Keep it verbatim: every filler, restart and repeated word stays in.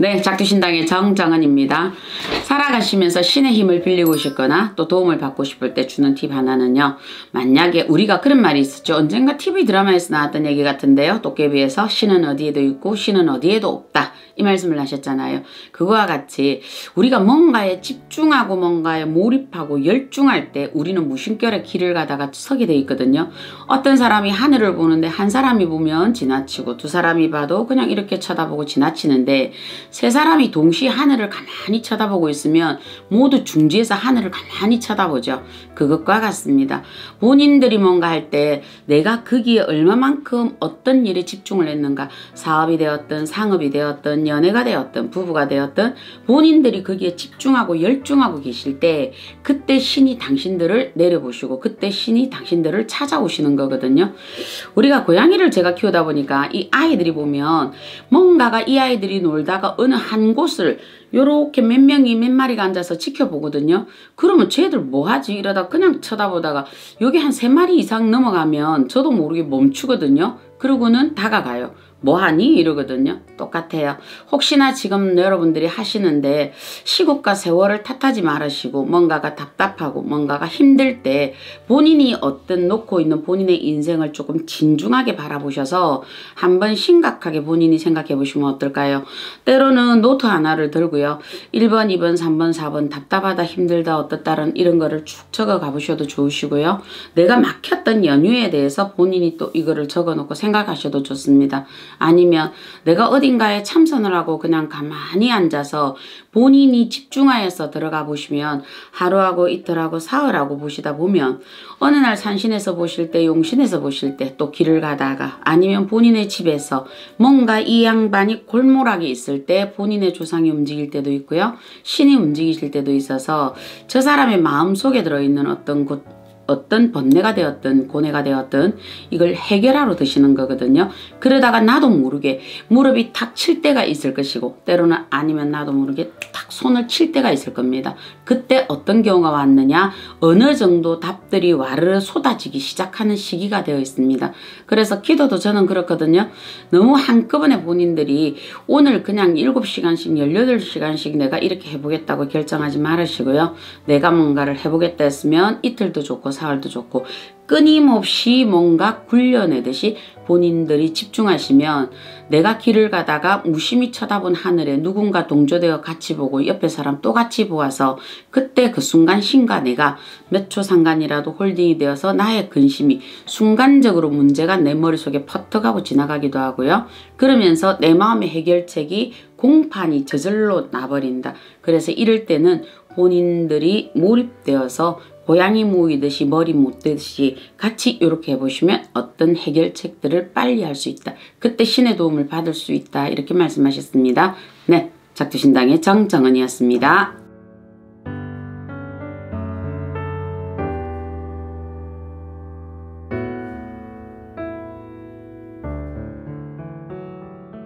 네, 작두신당의 정정은입니다. 살아가시면서 신의 힘을 빌리고 싶거나 또 도움을 받고 싶을 때 주는 팁 하나는요, 만약에 우리가 그런 말이 있었죠. 언젠가 티비 드라마에서 나왔던 얘기 같은데요, 도깨비에서 신은 어디에도 있고 신은 어디에도 없다, 이 말씀을 하셨잖아요. 그거와 같이 우리가 뭔가에 집중하고 뭔가에 몰입하고 열중할 때 우리는 무심결에 길을 가다가 서게 돼 있거든요. 어떤 사람이 하늘을 보는데 한 사람이 보면 지나치고 두 사람이 봐도 그냥 이렇게 쳐다보고 지나치는데, 세 사람이 동시에 하늘을 가만히 쳐다보고 있으면 모두 중지에서 하늘을 가만히 쳐다보죠. 그것과 같습니다. 본인들이 뭔가 할 때 내가 거기에 얼마만큼 어떤 일에 집중을 했는가, 사업이 되었든 상업이 되었든 연애가 되었든 부부가 되었든 본인들이 거기에 집중하고 열중하고 계실 때 그때 신이 당신들을 내려보시고 그때 신이 당신들을 찾아오시는 거거든요. 우리가 고양이를 제가 키우다 보니까 이 아이들이 보면 뭔가가 이 아이들이 놀다 어느 한 곳을 요렇게 몇 명이 몇 마리가 앉아서 지켜보거든요. 그러면 쟤들 뭐하지 이러다 그냥 쳐다보다가 여기 한 세 마리 이상 넘어가면 저도 모르게 멈추거든요. 그러고는 다가가요. 뭐하니? 이러거든요. 똑같아요. 혹시나 지금 여러분들이 하시는데 시국과 세월을 탓하지 말으시고 뭔가가 답답하고 뭔가가 힘들 때 본인이 어떤 놓고 있는 본인의 인생을 조금 진중하게 바라보셔서 한번 심각하게 본인이 생각해 보시면 어떨까요? 때로는 노트 하나를 들고요, 일 번, 이 번, 삼 번, 사 번 답답하다, 힘들다, 어떻다는 이런 거를 쭉 적어 가보셔도 좋으시고요. 내가 막혔던 연휴에 대해서 본인이 또 이거를 적어 놓고 생각하셔도 좋습니다. 아니면 내가 어딘가에 참선을 하고 그냥 가만히 앉아서 본인이 집중하여서 들어가 보시면 하루하고 이틀하고 사흘하고 보시다 보면 어느 날 산신에서 보실 때, 용신에서 보실 때, 또 길을 가다가 아니면 본인의 집에서 뭔가 이 양반이 골몰하게 있을 때 본인의 조상이 움직일 때도 있고요, 신이 움직이실 때도 있어서 저 사람의 마음속에 들어있는 어떤 곳, 어떤 번뇌가 되었든 고뇌가 되었든 이걸 해결하러 드시는 거거든요. 그러다가 나도 모르게 무릎이 탁 칠 때가 있을 것이고 때로는 아니면 나도 모르게 탁 손을 칠 때가 있을 겁니다. 그때 어떤 경우가 왔느냐, 어느 정도 답들이 와르르 쏟아지기 시작하는 시기가 되어 있습니다. 그래서 기도도 저는 그렇거든요. 너무 한꺼번에 본인들이 오늘 그냥 일곱 시간씩 열여덟 시간씩 내가 이렇게 해보겠다고 결정하지 말으시고요. 내가 뭔가를 해보겠다 했으면 이틀도 좋고 사활도 좋고 끊임없이 뭔가 굴려내듯이 본인들이 집중하시면 내가 길을 가다가 무심히 쳐다본 하늘에 누군가 동조되어 같이 보고 옆에 사람 또 같이 보아서 그때 그 순간 신과 내가 몇 초 상간이라도 홀딩이 되어서 나의 근심이 순간적으로 문제가 내 머릿속에 퍼뜩하고 지나가기도 하고요. 그러면서 내 마음의 해결책이 공판이 저절로 나버린다. 그래서 이럴 때는 본인들이 몰입되어서 고양이 모이듯이 머리 못듯이 같이 이렇게 해보시면 어떤 해결책들을 빨리 할 수 있다. 그때 신의 도움을 받을 수 있다. 이렇게 말씀하셨습니다. 네, 작두신당의 정정은이었습니다.